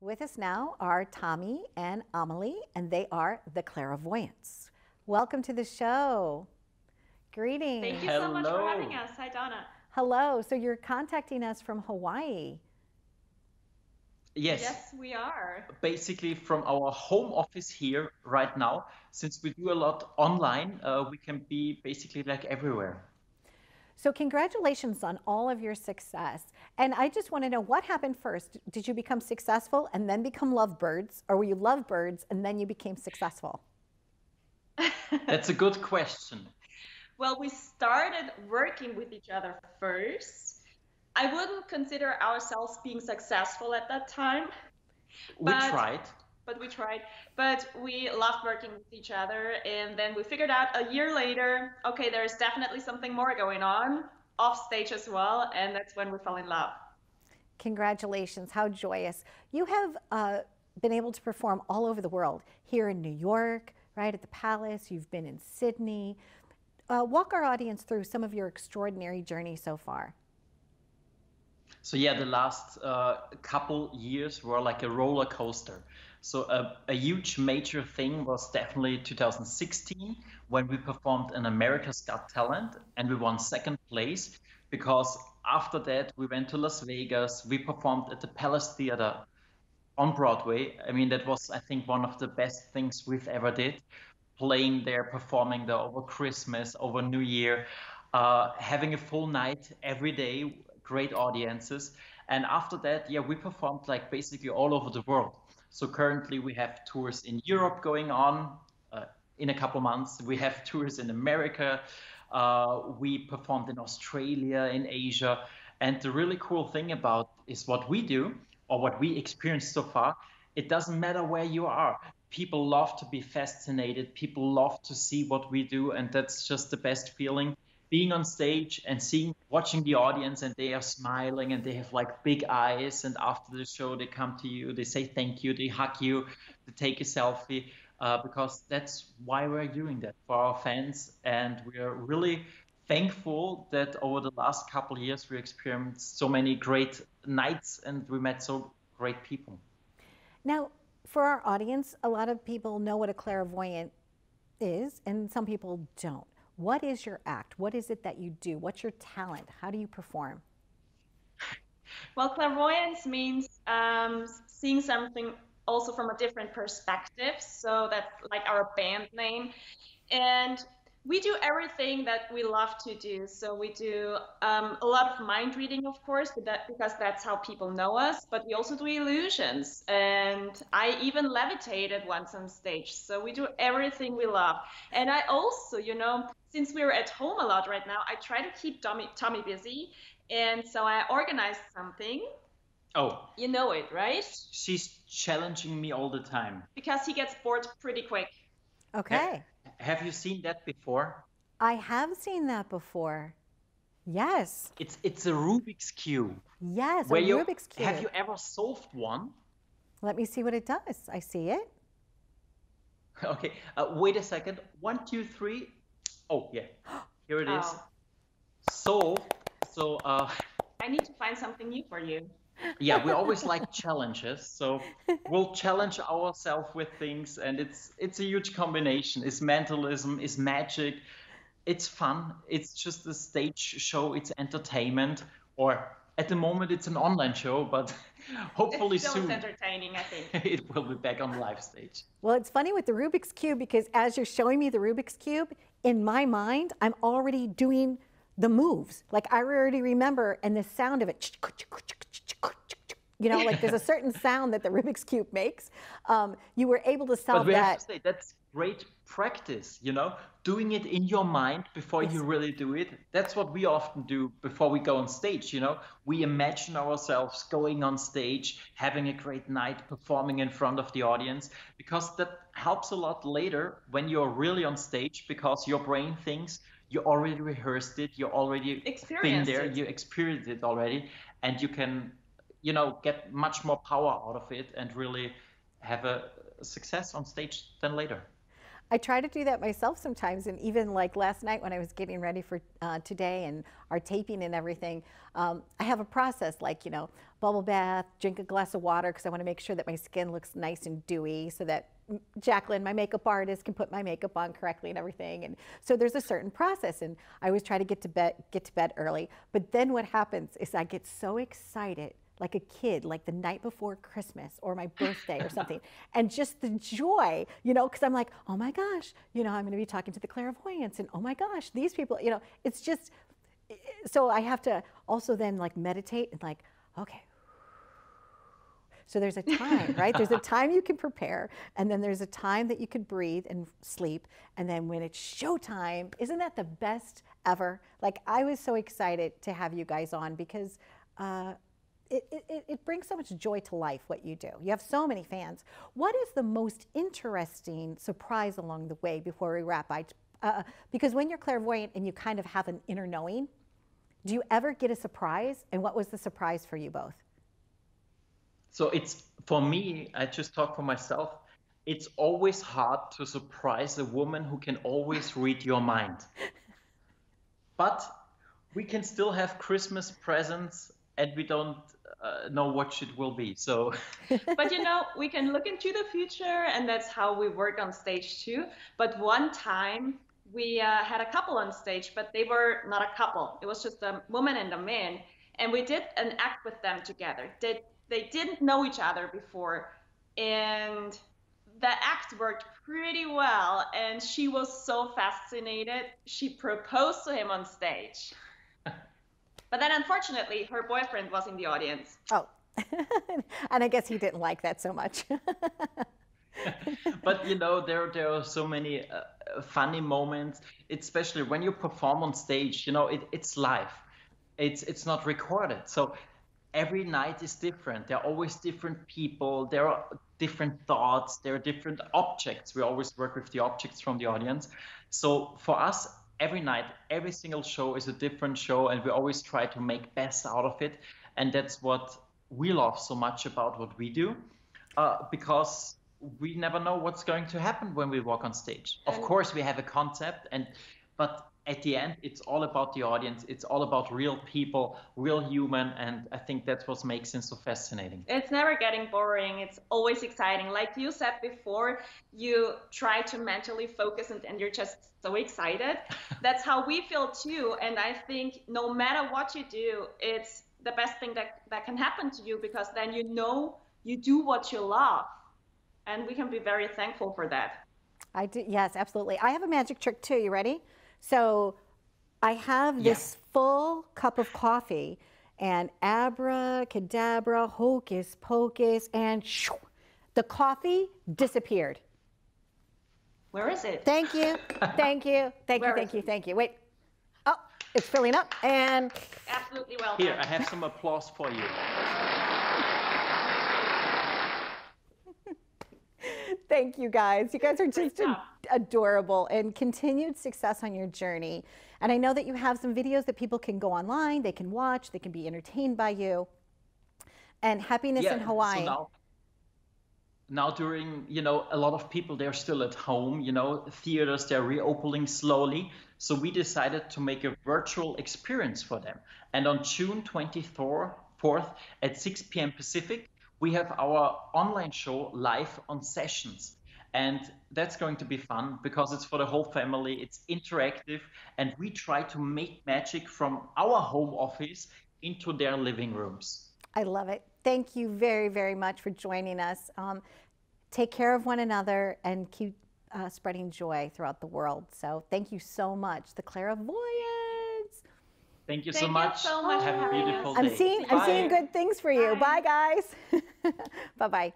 With us now are Thommy and Ame'lie, and they are the Clairvoyants. Welcome to the show. Greetings. Thank you so much for having us. Hi, Donna. Hello. So you're contacting us from Hawaii. Yes. Yes, we are. Basically from our home office here right now. Since we do a lot online, we can be basically like everywhere. So congratulations on all of your success. And I just want to know, what happened first? Did you become successful and then become lovebirds? Or were you lovebirds and then you became successful? That's a good question. Well, we started working with each other first. I wouldn't consider ourselves being successful at that time. We tried. But we loved working with each other. And then we figured out a year later, okay, there's definitely something more going on off stage as well. And that's when we fell in love. Congratulations. How joyous. You have been able to perform all over the world, here in New York, right at the Palace. You've been in Sydney. Walk our audience through some of your extraordinary journey so far. So yeah, the last couple years were like a roller coaster. So a huge major thing was definitely 2016, when we performed in America's Got Talent and we won second place, because after that we went to Las Vegas, we performed at the Palace Theater on Broadway. I mean, that was, I think, one of the best things we've ever did. Playing there, performing there over Christmas, over New Year, having a full night every day, great audiences. And after that, yeah, we performed like basically all over the world. So currently we have tours in Europe going on in a couple months. We have tours in America. We performed in Australia, in Asia. And the really cool thing about is what we do, or what we experienced so far, it doesn't matter where you are. People love to be fascinated. People love to see what we do. And that's just the best feeling, being on stage and watching the audience, and they are smiling and they have like big eyes. And after the show, they come to you, they say thank you, they hug you, they take a selfie, because that's why we're doing that, for our fans. And we are really thankful that over the last couple of years, we experienced so many great nights and we met so great people. Now, for our audience, a lot of people know what a clairvoyant is, and some people don't. What is your act? What is it that you do? What's your talent? How do you perform? Well, clairvoyance means seeing something also from a different perspective. So that's like our band name. And we do everything that we love to do. So we do a lot of mind reading, of course, because that's how people know us. But we also do illusions. And I even levitated once on stage. So we do everything we love. And I also, you know, since we're at home a lot right now, I try to keep Thommy busy. And so I organized something. Oh. You know it, right? She's challenging me all the time. Because he gets bored pretty quick. Okay. Yeah. Have you seen that before? I have seen that before. Yes. It's a Rubik's Cube. Yes, where Rubik's Cube. Have you ever solved one? Let me see what it does. I see it. Okay. Wait a second. 1, 2, 3. Oh, yeah. Here it is. Oh. Solved. So. I need to find something new for you. Yeah, we always like challenges, so we'll challenge ourselves with things, and it's a huge combination. It's mentalism, it's magic, it's fun, it's just a stage show, it's entertainment, or at the moment it's an online show, but hopefully soon. It's still entertaining, I think. It will be back on live stage. Well, it's funny with the Rubik's Cube, because as you're showing me the Rubik's Cube, in my mind, I'm already doing the moves. Like, I already remember, and the sound of it, you know, like there's a certain sound that the Rubik's Cube makes. You were able to solve that. But we have to say, that's great practice, you know, doing it in your mind before you really do it. That's what we often do before we go on stage, you know. We imagine ourselves going on stage, having a great night, performing in front of the audience, because that helps a lot later when you're really on stage, because your brain thinks you already rehearsed it, you already been there, you experienced it already, and you can, you know, get much more power out of it and really have a success on stage than later. I try to do that myself sometimes, and even like last night when I was getting ready for today and our taping and everything, I have a process, like, you know, bubble bath, drink a glass of water because I want to make sure that my skin looks nice and dewy so that Jacqueline, my makeup artist, can put my makeup on correctly and everything. And so there's a certain process, and I always try to get to bed early. But then what happens is I get so excited, like a kid, like the night before Christmas or my birthday or something. And just the joy, you know, because I'm like, oh my gosh, you know, I'm going to be talking to the clairvoyants, and oh my gosh, these people, you know, it's just, so I have to also then like meditate and like, okay. So there's a time, right? There's a time you can prepare, and then there's a time that you could breathe and sleep. And then when it's showtime, isn't that the best ever? Like, I was so excited to have you guys on because, it brings so much joy to life, what you do. You have so many fans. What is the most interesting surprise along the way before we wrap? Because when you're clairvoyant and you kind of have an inner knowing, do you ever get a surprise? And what was the surprise for you both? So it's, for me, I just talk for myself, it's always hard to surprise a woman who can always read your mind. But we can still have Christmas presents and we don't know what it will be, so. But you know, we can look into the future, and that's how we work on stage too. But one time we had a couple on stage, but they were not a couple. It was just a woman and a man. And we did an act with them together. They didn't know each other before. And the act worked pretty well. And she was so fascinated. She proposed to him on stage. But then, unfortunately, her boyfriend was in the audience. Oh, and I guess he didn't like that so much. But, you know, there are so many funny moments, especially when you perform on stage. You know, it's live. It's not recorded. So every night is different. There are always different people. There are different thoughts. There are different objects. We always work with the objects from the audience. So for us, every night, every single show is a different show, and we always try to make best out of it. And that's what we love so much about what we do, because we never know what's going to happen when we walk on stage. Of course, we have a concept, but at the end, it's all about the audience. It's all about real people, real human, and I think that's what makes it so fascinating. It's never getting boring. It's always exciting. Like you said before, you try to mentally focus, and you're just so excited. That's how we feel too. And I think no matter what you do, it's the best thing that can happen to you, because then you know you do what you love. And we can be very thankful for that. I do. Yes, absolutely. I have a magic trick too. You ready? So I have this full cup of coffee, and abracadabra, hocus pocus, and shoo, the coffee disappeared. Where is it? Thank you. Thank you. Thank you. Thank you. Thank you. Wait. Oh, it's filling up. And absolutely well done. Here, I have some applause for you. Thank you, guys. You guys are just adorable, and continued success on your journey. And I know that you have some videos that people can go online, they can watch, they can be entertained by you. And Happiness in Hawaii. So now during, you know, a lot of people, they're still at home, you know, theaters, they're reopening slowly. So we decided to make a virtual experience for them. And on June 24th at 6 p.m. Pacific, we have our online show Live on Sessions, and that's going to be fun because it's for the whole family. It's interactive, and we try to make magic from our home office into their living rooms. I love it. Thank you very, very much for joining us. Take care of one another and keep spreading joy throughout the world. So thank you so much, the Clairvoyants. Thank you so much. Have a beautiful day. I'm seeing good things for you. Bye, guys. Bye-bye.